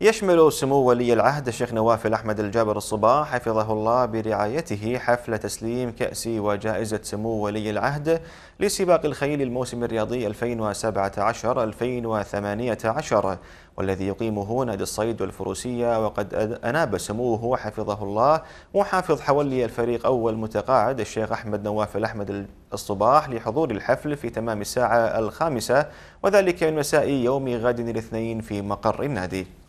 يشمل سمو ولي العهد الشيخ نوافل أحمد الجابر الصباح حفظه الله برعايته حفل تسليم كأس وجائزة سمو ولي العهد لسباق الخيل الموسم الرياضي 2017-2018 والذي يقيمه نادي الصيد الفروسية، وقد أناب سموه حفظه الله محافظ حولي الفريق أول متقاعد الشيخ أحمد نوافل أحمد الصباح لحضور الحفل في تمام الساعة 5، وذلك من مساء يوم غد الاثنين في مقر النادي.